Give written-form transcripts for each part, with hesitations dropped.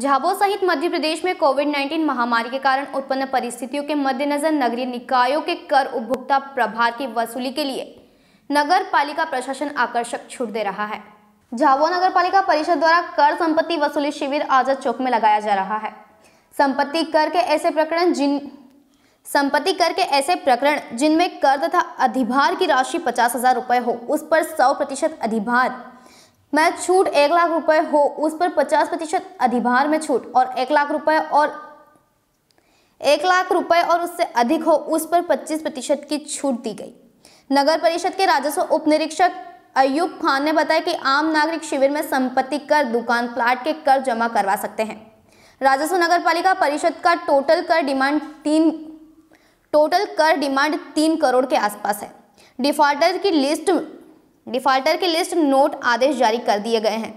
झाबुआ सहित मध्य प्रदेश में कोविड 19 महामारी के कारण उत्पन्न परिस्थितियों के मद्देनजर नगरीय निकायों के कर उपभोक्ता प्रभार की वसूली के लिए नगर पालिका प्रशासन आकर्षक छूट दे रहा है। झाबुआ नगर पालिका परिषद द्वारा कर संपत्ति वसूली शिविर आजाद चौक में लगाया जा रहा है। संपत्ति कर के ऐसे प्रकरण जिनमें कर तथा अधिभार की राशि 50,000 रुपये हो, उस पर 100% अधिभार मैं छूट 1 लाख रुपए हो, उस पर 50% अधिभार में छूट और 1 लाख रुपए और 1 लाख रुपए और उससे अधिक हो, उस पर 25% की छूट दी गई। नगर परिषद के राजस्व उपनिरीक्षक अयूब खान ने बताया कि आम नागरिक शिविर में संपत्ति कर, दुकान, प्लाट के कर जमा करवा सकते हैं। राजस्व नगर पालिका परिषद का टोटल कर डिमांड 3 करोड़ के आसपास है। डिफाल्टर की लिस्ट नोट आदेश जारी कर दिए गए हैं।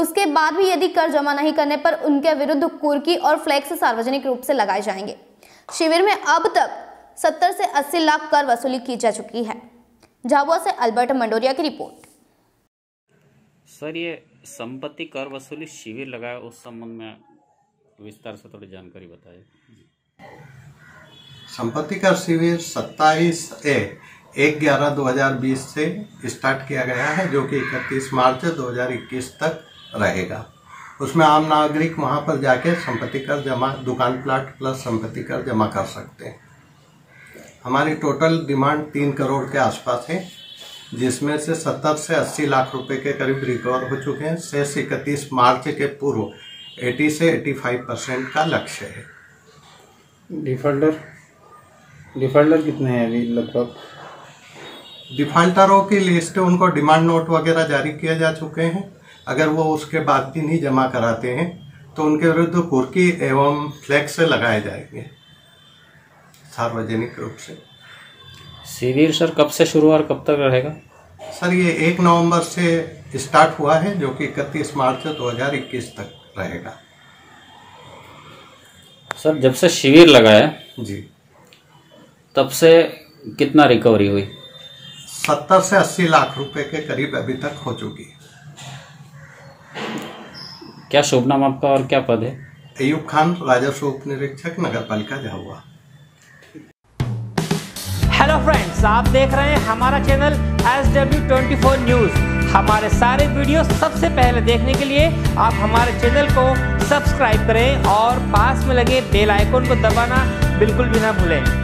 उसके बाद भी यदि कर जमा नहीं करने पर उनके विरुद्ध कुर्की और फ्लैक्स सार्वजनिक रूप से लगाए जाएंगे। शिविर में अब तक 70 से 80 लाख कर वसूली की जा चुकी है। झाबुआ से अल्बर्ट मंडोरिया की रिपोर्ट। सर, ये संपत्ति कर वसूली शिविर लगाया, उस संबंध में विस्तार से थोड़ी जानकारी बताइए। संपत्ति कर शिविर 27/11/2020 से स्टार्ट किया गया है, जो कि 31 मार्च 2021 तक रहेगा। उसमें आम नागरिक वहां पर जाके संपत्ति कर जमा, दुकान प्लाट प्लस संपत्ति कर जमा कर सकते हैं। हमारी टोटल डिमांड 3 करोड़ के आसपास है, जिसमें से 70 से 80 लाख रुपए के करीब रिकवर हो चुके हैं। शेष 31 मार्च के पूर्व 80 से 85% का लक्ष्य है। डिफॉल्टर कितने हैं अभी? लगभग डिफॉल्टरों की लिस्ट, उनको डिमांड नोट वगैरह जारी किए जा चुके हैं। अगर वो उसके बाद भी नहीं जमा कराते हैं तो उनके विरुद्ध कुर्की एवं फ्लैक्स लगाए जाएंगे सार्वजनिक रूप से। शिविर सर कब से शुरू और कब तक रहेगा? सर, ये 1 नवंबर से स्टार्ट हुआ है, जो कि 31 मार्च 2021 तक रहेगा। सर, जब से शिविर लगाया जी, तब से कितना रिकवरी हुई? 70 से 80 लाख रुपए के करीब अभी तक हो चुकी है। क्या शुभ नाम आपका और क्या पद है? अयूब खान, राजस्व उप निरीक्षक, नगर पालिका झाबुआ। हेलो फ्रेंड्स, आप देख रहे हैं हमारा चैनल SW24 न्यूज। हमारे सारे वीडियो सबसे पहले देखने के लिए आप हमारे चैनल को सब्सक्राइब करें और पास में लगे बेल आइकन को दबाना बिल्कुल भी ना भूलें।